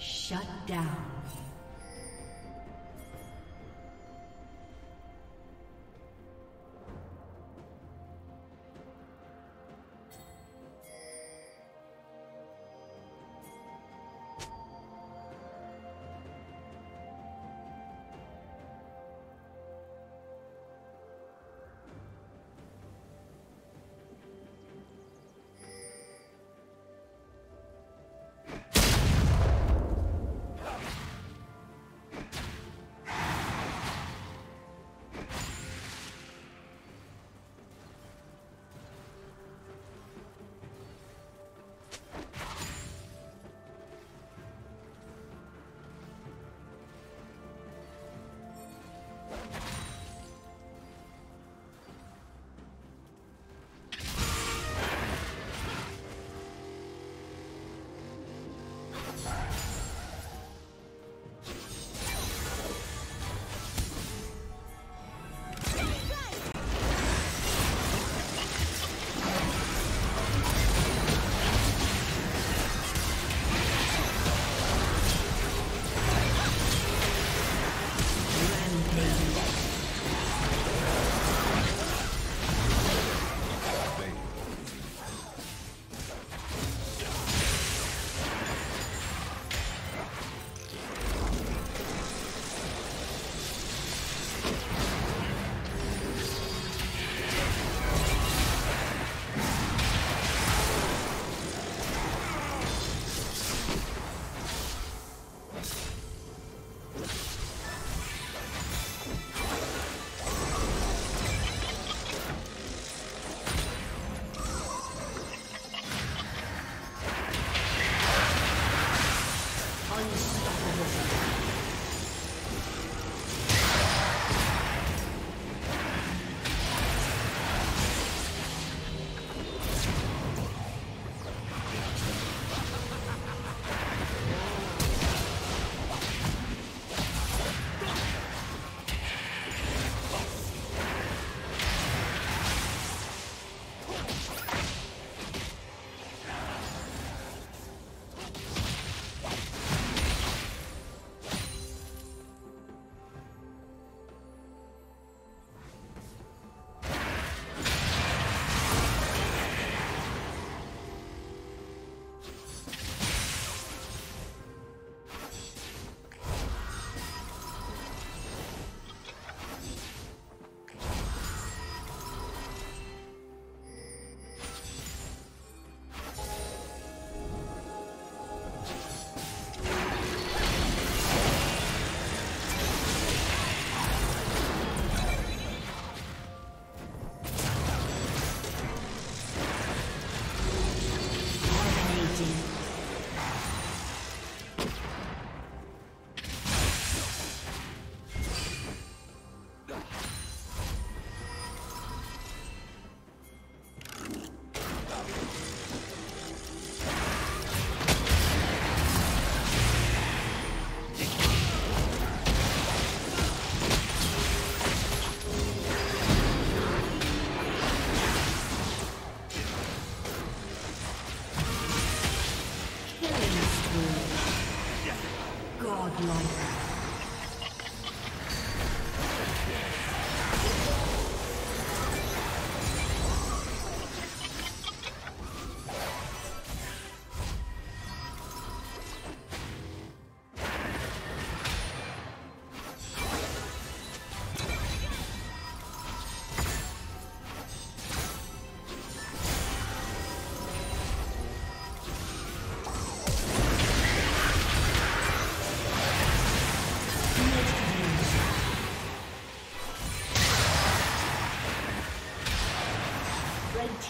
Shut down.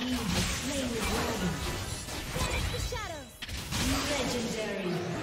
He has slain the dragon. Banish the shadows. Legendary.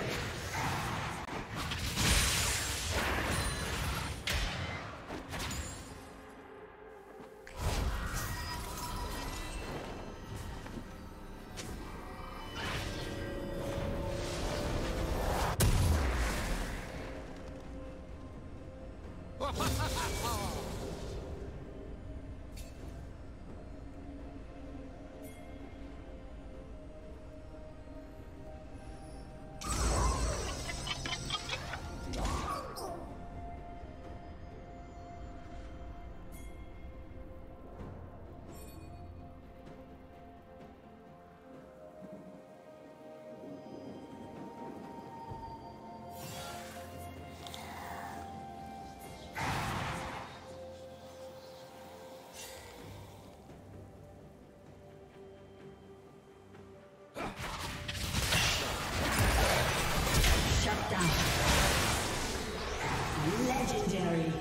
Legendary.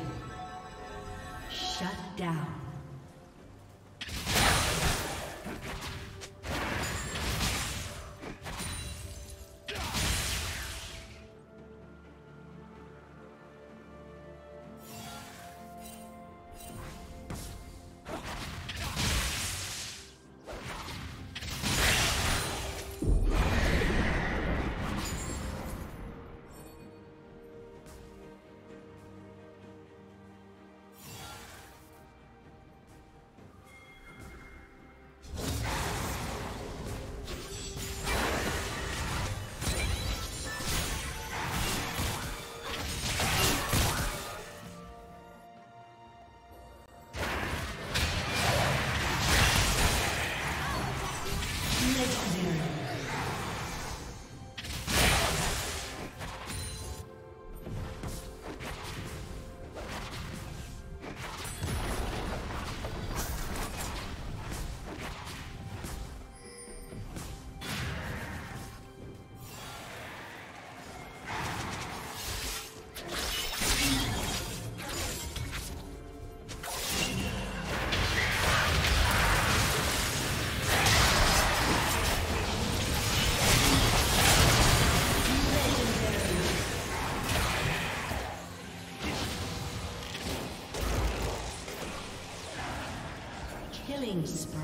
Shut down. Killing spree.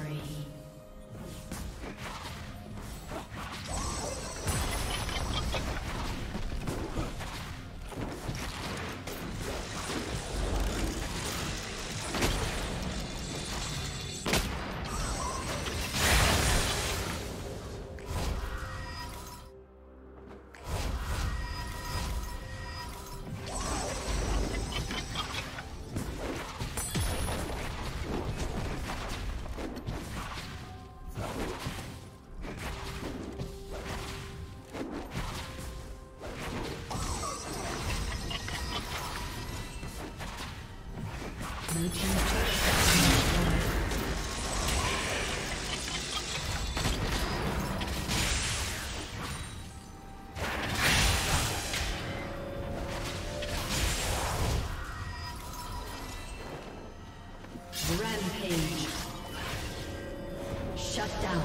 Rampage. Shut down.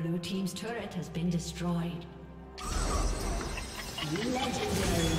Blue team's turret has been destroyed. Legendary.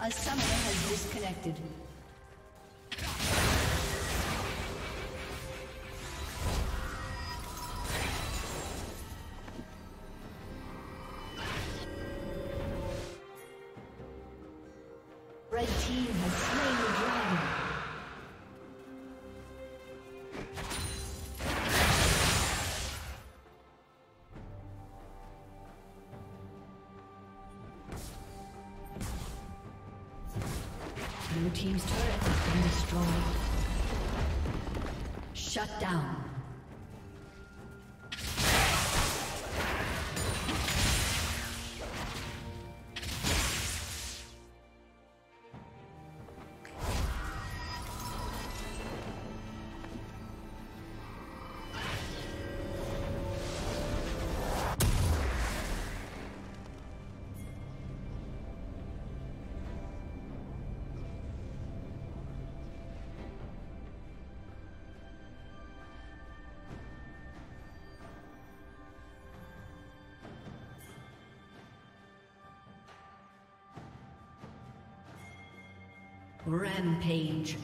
A summoner has disconnected. Red team has slain the dragon. Blue team's turret has been destroyed. Shut down. Rampage.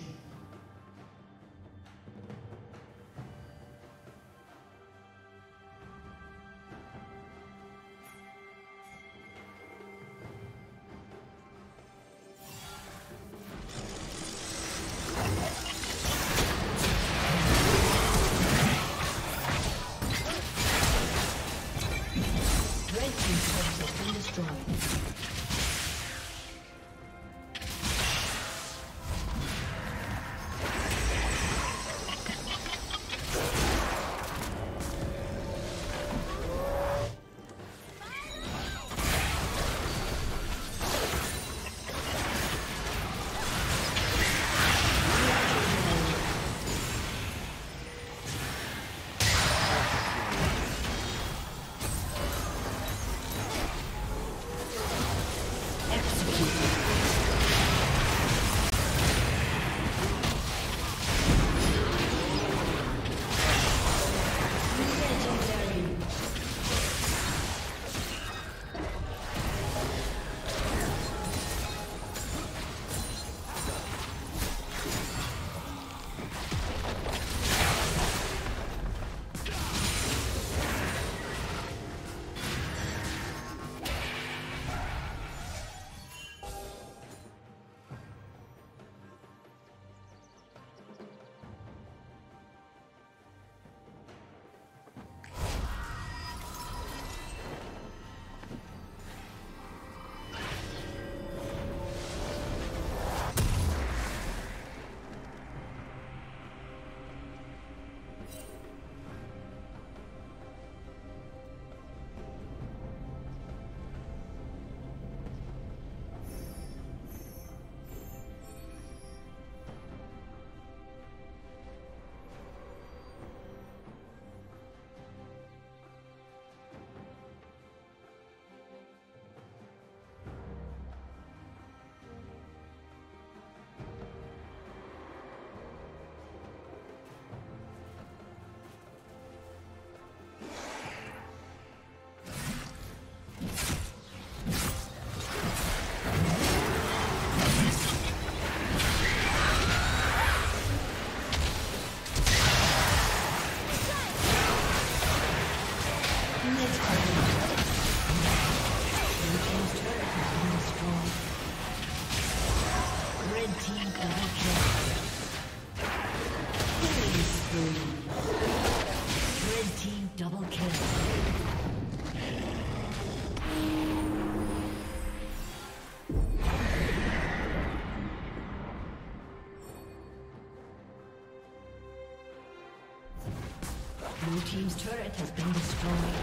Blue team's turret has been destroyed.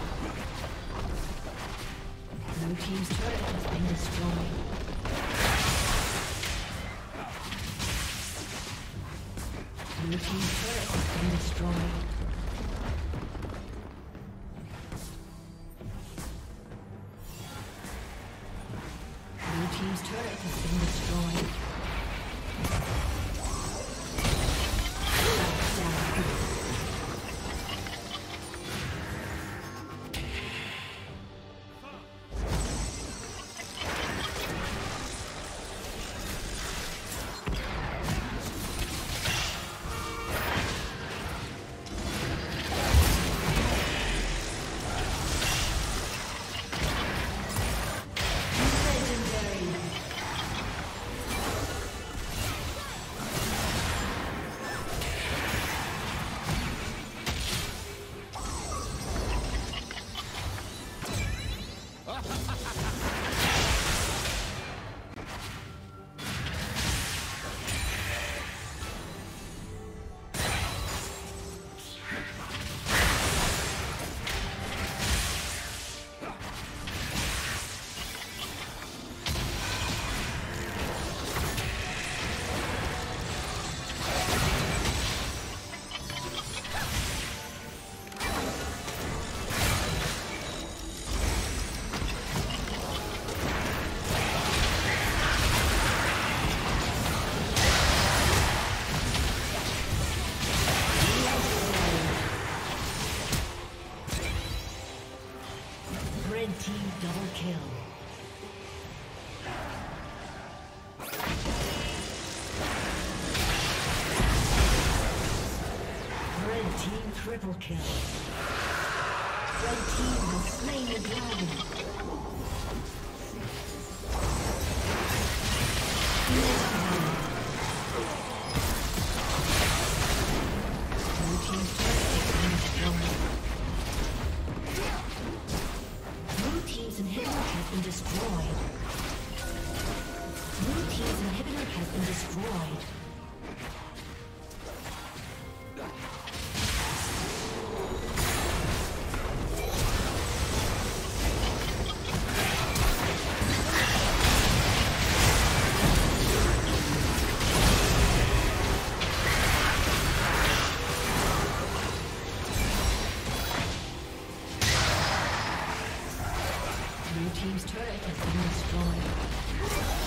Blue team's turret has been destroyed. Blue team's turret has been destroyed. Blue team's turret has been destroyed. Double kill. Team triple kill. Red team has slain the dragon. Blue team's inhibitor has been destroyed. Blue team's inhibitor has been destroyed. Blue team's turret has been destroyed.